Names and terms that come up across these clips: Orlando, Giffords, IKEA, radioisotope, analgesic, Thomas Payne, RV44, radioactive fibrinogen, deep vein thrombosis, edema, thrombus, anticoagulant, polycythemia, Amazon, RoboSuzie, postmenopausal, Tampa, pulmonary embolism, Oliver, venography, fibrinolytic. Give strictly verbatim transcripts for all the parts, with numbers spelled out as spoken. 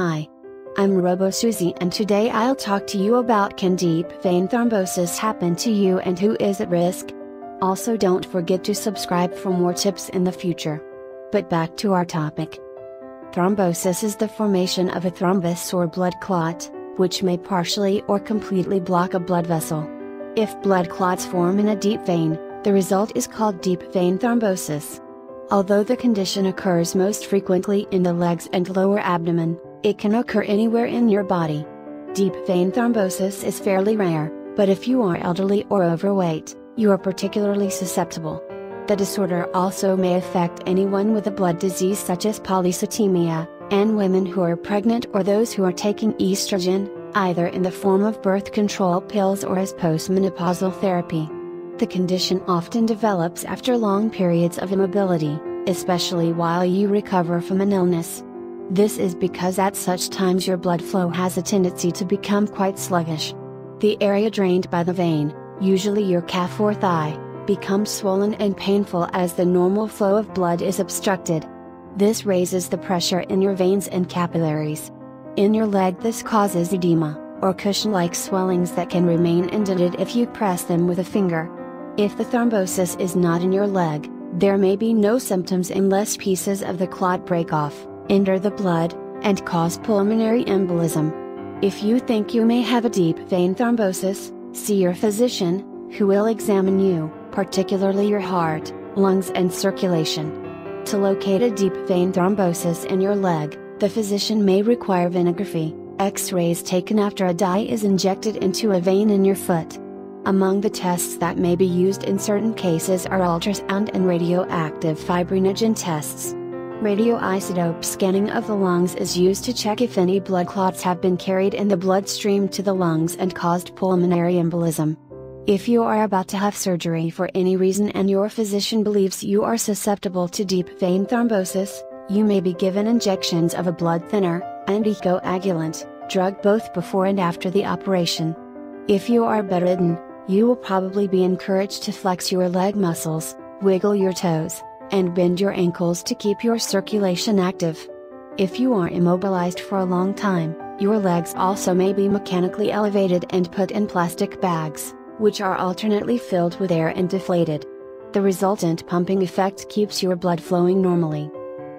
Hi, I'm RoboSuzie, and today I'll talk to you about can deep vein thrombosis happen to you and who is at risk. Also, don't forget to subscribe for more tips in the future. But back to our topic. Thrombosis is the formation of a thrombus or blood clot, which may partially or completely block a blood vessel. If blood clots form in a deep vein, the result is called deep vein thrombosis. Although the condition occurs most frequently in the legs and lower abdomen, it can occur anywhere in your body. Deep vein thrombosis is fairly rare, but if you are elderly or overweight, you are particularly susceptible. The disorder also may affect anyone with a blood disease such as polycythemia, and women who are pregnant or those who are taking estrogen, either in the form of birth control pills or as postmenopausal therapy. The condition often develops after long periods of immobility, especially while you recover from an illness. This is because at such times your blood flow has a tendency to become quite sluggish. The area drained by the vein, usually your calf or thigh, becomes swollen and painful as the normal flow of blood is obstructed. This raises the pressure in your veins and capillaries. In your leg, this causes edema, or cushion-like swellings that can remain indented if you press them with a finger. If the thrombosis is not in your leg, there may be no symptoms unless pieces of the clot break off, enter the blood, and cause pulmonary embolism. If you think you may have a deep vein thrombosis, see your physician, who will examine you, particularly your heart, lungs, and circulation. To locate a deep vein thrombosis in your leg, the physician may require venography, X-rays taken after a dye is injected into a vein in your foot. Among the tests that may be used in certain cases are ultrasound and radioactive fibrinogen tests. Radioisotope scanning of the lungs is used to check if any blood clots have been carried in the bloodstream to the lungs and caused pulmonary embolism. If you are about to have surgery for any reason and your physician believes you are susceptible to deep vein thrombosis, you may be given injections of a blood thinner, anticoagulant, drug both before and after the operation. If you are bedridden, you will probably be encouraged to flex your leg muscles, wiggle your toes, and bend your ankles to keep your circulation active. If you are immobilized for a long time, your legs also may be mechanically elevated and put in plastic bags, which are alternately filled with air and deflated. The resultant pumping effect keeps your blood flowing normally.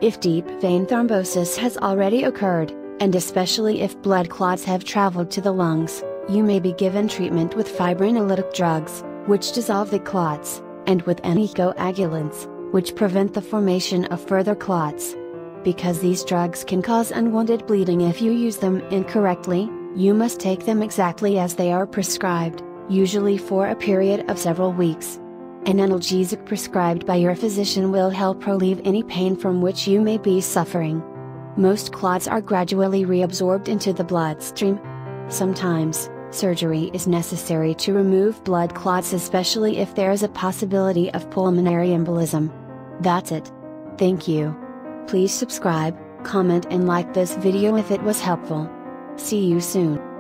If deep vein thrombosis has already occurred, and especially if blood clots have traveled to the lungs, you may be given treatment with fibrinolytic drugs, which dissolve the clots, and with anticoagulants, which prevent the formation of further clots. Because these drugs can cause unwanted bleeding if you use them incorrectly, you must take them exactly as they are prescribed, usually for a period of several weeks. An analgesic prescribed by your physician will help relieve any pain from which you may be suffering. Most clots are gradually reabsorbed into the bloodstream. Sometimes, surgery is necessary to remove blood clots, especially if there is a possibility of pulmonary embolism. That's it. Thank you. Please subscribe, comment, and like this video if it was helpful. See you soon.